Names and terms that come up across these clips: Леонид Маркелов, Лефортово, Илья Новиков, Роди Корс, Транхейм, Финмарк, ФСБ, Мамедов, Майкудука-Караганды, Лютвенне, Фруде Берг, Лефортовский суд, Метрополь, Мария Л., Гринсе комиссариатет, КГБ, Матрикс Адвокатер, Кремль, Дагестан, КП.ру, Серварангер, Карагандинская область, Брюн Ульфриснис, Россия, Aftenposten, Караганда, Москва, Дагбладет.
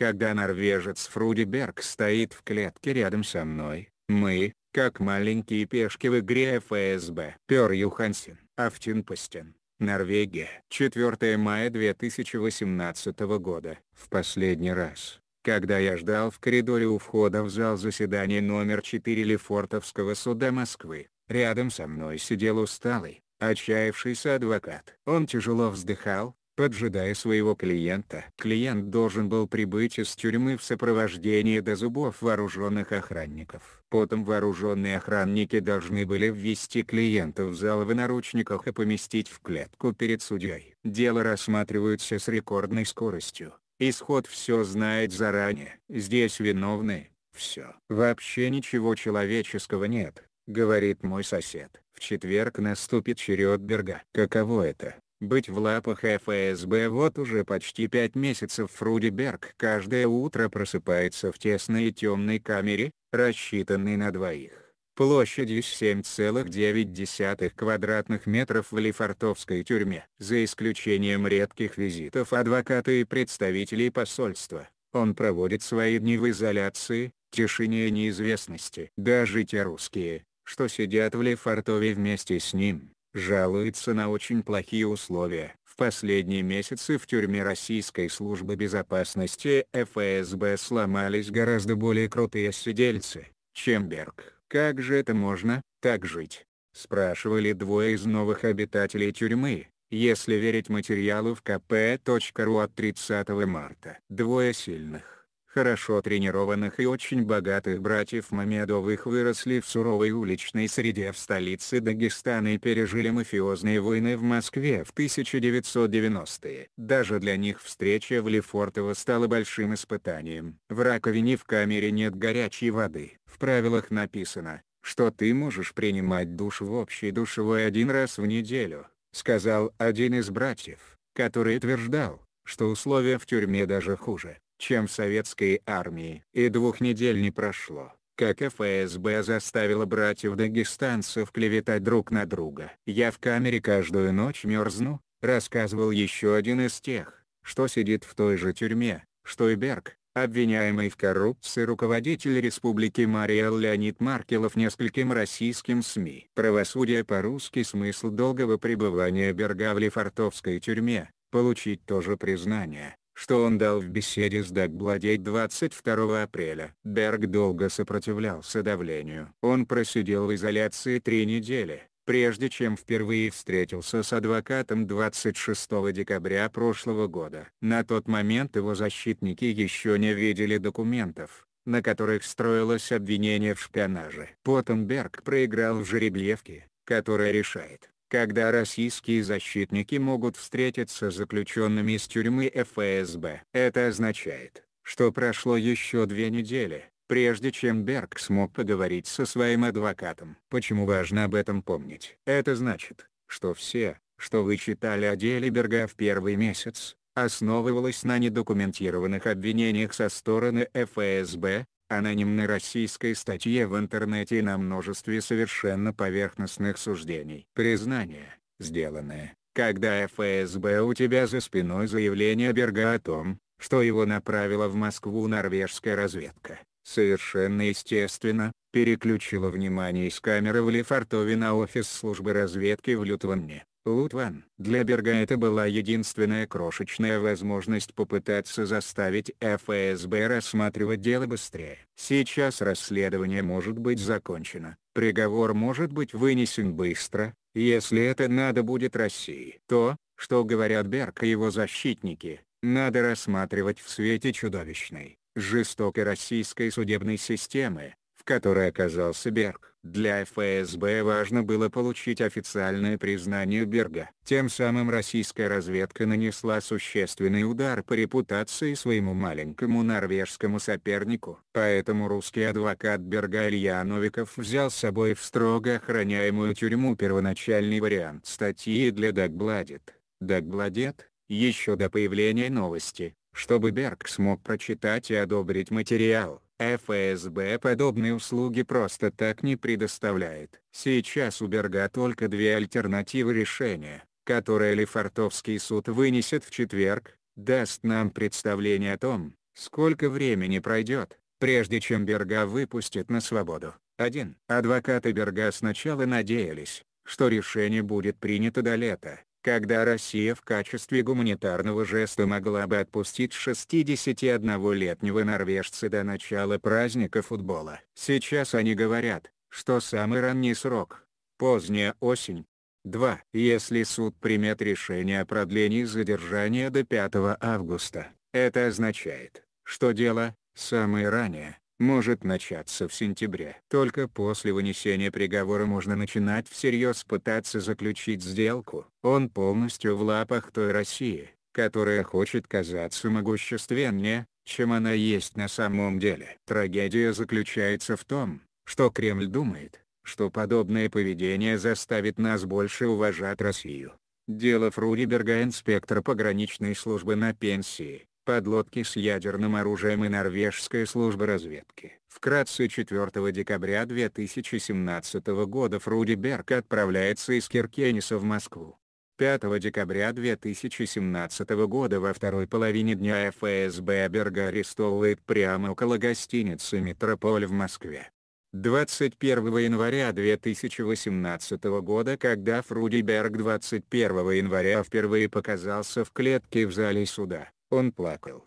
когда норвежец Фруде Берг стоит в клетке рядом со мной, мы, как маленькие пешки в игре ФСБ. Пер Юхансен, Aftenposten, Норвегия. 4 мая 2018 года. В последний раз, когда я ждал в коридоре у входа в зал заседаний номер 4 Лефортовского суда Москвы, рядом со мной сидел усталый, отчаявшийся адвокат. Он тяжело вздыхал, поджидая своего клиента. Клиент должен был прибыть из тюрьмы в сопровождении до зубов вооруженных охранников. Потом вооруженные охранники должны были ввести клиента в зал в наручниках и поместить в клетку перед судьей. Дело рассматривается с рекордной скоростью. Исход все знает заранее. Здесь виновны, все. Вообще ничего человеческого нет, говорит мой сосед. В четверг наступит черед Берга. Каково это? Быть в лапах ФСБ вот уже почти 5 месяцев. Фруде Берг каждое утро просыпается в тесной и темной камере, рассчитанной на двоих, площадью 7,9 квадратных метров в Лефортовской тюрьме. За исключением редких визитов адвоката и представителей посольства, он проводит свои дни в изоляции, тишине и неизвестности. Даже те русские, что сидят в Лефортове вместе с ним, жалуется на очень плохие условия. В последние месяцы в тюрьме Российской службы безопасности ФСБ сломались гораздо более крутые сидельцы, чем Берг. «Как же это можно, так жить?» — спрашивали двое из новых обитателей тюрьмы, если верить материалу в КП.ру от 30 марта. Двое сильных, хорошо тренированных и очень богатых братьев Мамедовых выросли в суровой уличной среде в столице Дагестана и пережили мафиозные войны в Москве в 1990-е. Даже для них встреча в Лефортово стала большим испытанием. В раковине в камере нет горячей воды. В правилах написано, что ты можешь принимать душ в общей душевой 1 раз в неделю, сказал один из братьев, который утверждал, что условия в тюрьме даже хуже, чем в советской армии. И 2 недель не прошло, как ФСБ заставило братьев-дагестанцев клеветать друг на друга. «Я в камере каждую ночь мерзну», — рассказывал еще один из тех, что сидит в той же тюрьме, что и Берг. Обвиняемый в коррупции руководитель республики Мария Л. Леонид Маркелов нескольким российским СМИ. Правосудие по-русски. Смысл долгого пребывания Берга в Лефортовской тюрьме — получить то же признание, что он дал в беседе с Дагбладет 22 апреля. Берг долго сопротивлялся давлению. Он просидел в изоляции 3 недели, прежде чем впервые встретился с адвокатом 26 декабря прошлого года. На тот момент его защитники еще не видели документов, на которых строилось обвинение в шпионаже. Потом Берг проиграл в жеребьевке, которая решает, когда российские защитники могут встретиться с заключенными из тюрьмы ФСБ. Это означает, что прошло еще 2 недели, прежде чем Берг смог поговорить со своим адвокатом. Почему важно об этом помнить? Это значит, что все, что вы читали о деле Берга в первый месяц, основывалось на недокументированных обвинениях со стороны ФСБ, анонимной российской статье в интернете и на множестве совершенно поверхностных суждений. Признание, сделанное, когда ФСБ у тебя за спиной. Заявление Берга о том, что его направила в Москву норвежская разведка, совершенно естественно, переключила внимание из камеры в Лефортове на офис службы разведки в Лютвенне. Для Берга это была единственная крошечная возможность попытаться заставить ФСБ рассматривать дело быстрее. Сейчас расследование может быть закончено, приговор может быть вынесен быстро, если это надо будет России. То, что говорят Берг и его защитники, надо рассматривать в свете чудовищной, жестокой российской судебной системы, в которой оказался Берг. Для ФСБ важно было получить официальное признание Берга. Тем самым российская разведка нанесла существенный удар по репутации своему маленькому норвежскому сопернику. Поэтому русский адвокат Берга Илья Новиков взял с собой в строго охраняемую тюрьму первоначальный вариант статьи для Дагбладет. Дагбладет, еще до появления новости, чтобы Берг смог прочитать и одобрить материал. ФСБ подобные услуги просто так не предоставляет. Сейчас у Берга только 2 альтернативы решения, которые Лефортовский суд вынесет в четверг, даст нам представление о том, Сколько времени пройдет, прежде чем Берга выпустят на свободу? 1. Адвокаты Берга сначала надеялись, что решение будет принято до лета, когда Россия в качестве гуманитарного жеста могла бы отпустить 61-летнего норвежца до начала праздника футбола. Сейчас они говорят, что самый ранний срок – поздняя осень. 2. Если суд примет решение о продлении задержания до 5 августа, это означает, что дело, самое ранее, может начаться в сентябре. Только после вынесения приговора можно начинать всерьез пытаться заключить сделку. Он полностью в лапах той России, которая хочет казаться могущественнее, чем она есть на самом деле. Трагедия заключается в том, что Кремль думает, что подобное поведение заставит нас больше уважать Россию. Дело Фруде Берга, инспектора пограничной службы на пенсии, подлодки с ядерным оружием и норвежская служба разведки. Вкратце, 4 декабря 2017 года Фруде Берг отправляется из Киркенеса в Москву. 5 декабря 2017 года во второй половине дня ФСБ Берга арестовывает прямо около гостиницы «Метрополь» в Москве. 21 января 2018 года, когда Фруде Берг 21 января впервые показался в клетке в зале суда, он плакал.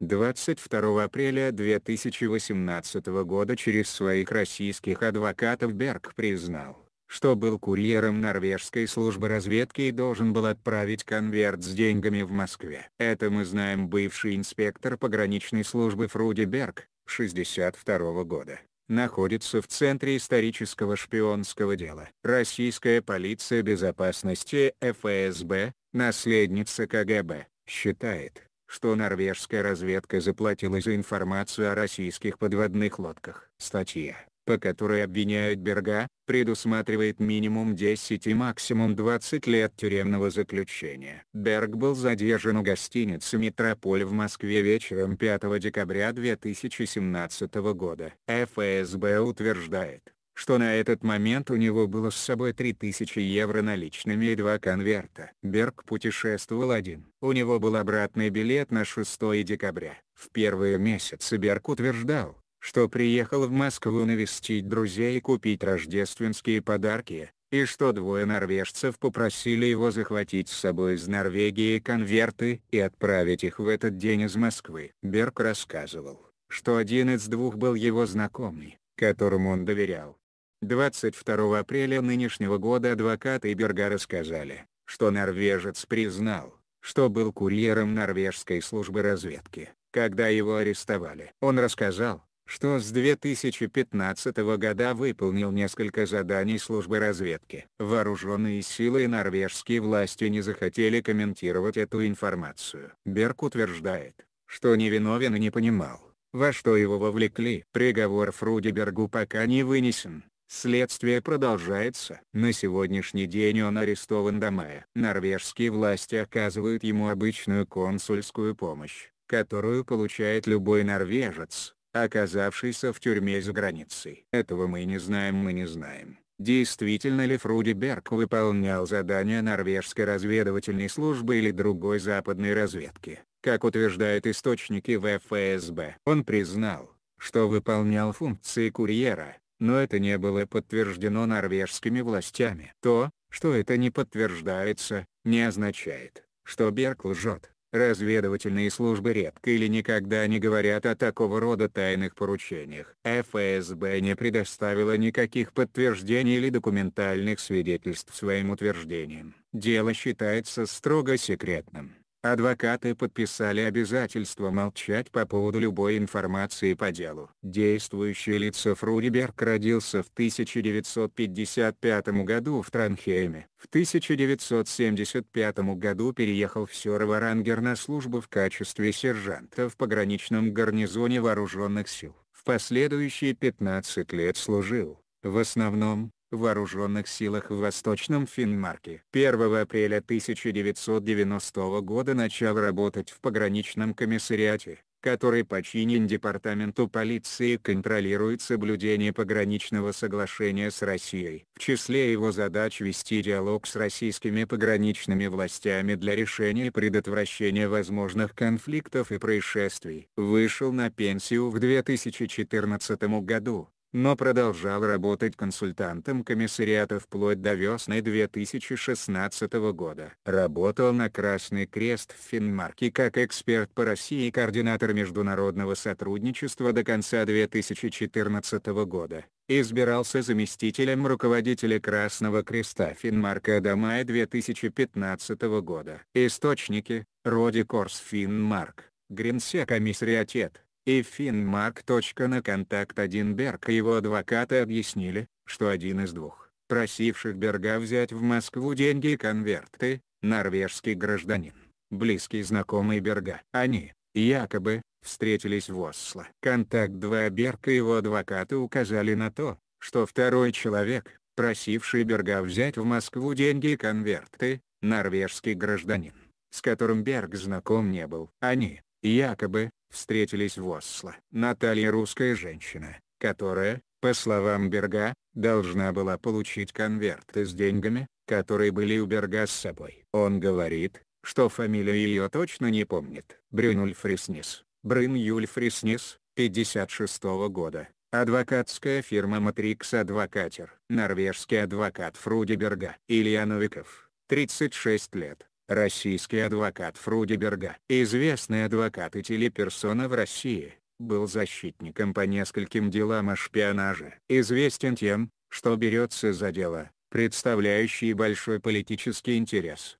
22 апреля 2018 года через своих российских адвокатов Берг признал, что был курьером норвежской службы разведки и должен был отправить конверт с деньгами в Москве. Это мы знаем. Бывший инспектор пограничной службы Фруде Берг, 1962 года, находится в центре исторического шпионского дела. Российская полиция безопасности ФСБ, наследница КГБ, считает, что норвежская разведка заплатила за информацию о российских подводных лодках. Статья, по которой обвиняют Берга, предусматривает минимум 10 и максимум 20 лет тюремного заключения. Берг был задержан у гостиницы «Метрополь» в Москве вечером 5 декабря 2017 года. ФСБ утверждает, что на этот момент у него было с собой 3000 евро наличными и 2 конверта. Берг путешествовал один. У него был обратный билет на 6 декабря. В первые месяцы Берг утверждал, что приехал в Москву навестить друзей и купить рождественские подарки, и что 2 норвежцев попросили его захватить с собой из Норвегии конверты и отправить их в этот день из Москвы. Берг рассказывал, что один из 2 был его знакомый, которому он доверял. 22 апреля нынешнего года адвокаты Берга рассказали, что норвежец признал, что был курьером норвежской службы разведки, когда его арестовали. Он рассказал, что с 2015 года выполнил несколько заданий службы разведки. Вооруженные силы и норвежские власти не захотели комментировать эту информацию. Берг утверждает, что невиновен и не понимал, во что его вовлекли. Приговор Фруде Бергу пока не вынесен, следствие продолжается. На сегодняшний день он арестован до мая. Норвежские власти оказывают ему обычную консульскую помощь, которую получает любой норвежец, оказавшийся в тюрьме за границей. Этого мы не знаем. Действительно ли Фруде Берг выполнял задания норвежской разведывательной службы или другой западной разведки, как утверждают источники в ФСБ? Он признал, что выполнял функции курьера, но это не было подтверждено норвежскими властями. То, что это не подтверждается, не означает, что Берг лжет. Разведывательные службы редко или никогда не говорят о такого рода тайных поручениях. ФСБ не предоставила никаких подтверждений или документальных свидетельств своим утверждениям. Дело считается строго секретным. Адвокаты подписали обязательство молчать по поводу любой информации по делу. Действующее лицо Фруде Берг родился в 1955 году в Транхейме. В 1975 году переехал в Серварангер на службу в качестве сержанта в пограничном гарнизоне вооруженных сил. В последующие 15 лет служил, в основном, в вооруженных силах в Восточном Финмарке. 1 апреля 1990 года начал работать в пограничном комиссариате, который подчинен департаменту полиции, контролирует соблюдение пограничного соглашения с Россией. В числе его задач вести диалог с российскими пограничными властями для решения и предотвращения возможных конфликтов и происшествий. Вышел на пенсию в 2014 году, но продолжал работать консультантом комиссариата вплоть до весны 2016 года. Работал на Красный Крест в Финмарке как эксперт по России и координатор международного сотрудничества до конца 2014 года. Избирался заместителем руководителя Красного Креста Финмарка до мая 2015 года. Источники: Роди Корс, Финмарк, Гринсе комиссариатет и Финмарк.на. Контакт 1. Берг и его адвокаты объяснили, что один из двух, просивших Берга взять в Москву деньги и конверты, норвежский гражданин, близкий знакомый Берга. Они, якобы, встретились в Осло. Контакт 2. Берг и его адвокаты указали на то, что второй человек, просивший Берга взять в Москву деньги и конверты, норвежский гражданин, с которым Берг знаком не был. Они, якобы, встретились в Осло. Наталья — русская женщина, которая, по словам Берга, должна была получить конверты с деньгами, которые были у Берга с собой. Он говорит, что фамилию ее точно не помнит. Брюн Ульфриснис, Брюн Ульфриснис, 56-го года, адвокатская фирма Матрикс Адвокатер. Норвежский адвокат Фруде Берга. Илья Новиков, 36 лет. Российский адвокат Фруде Берга. Известный адвокат и телеперсона в России, был защитником по нескольким делам о шпионаже. Известен тем, что берется за дела, представляющие большой политический интерес.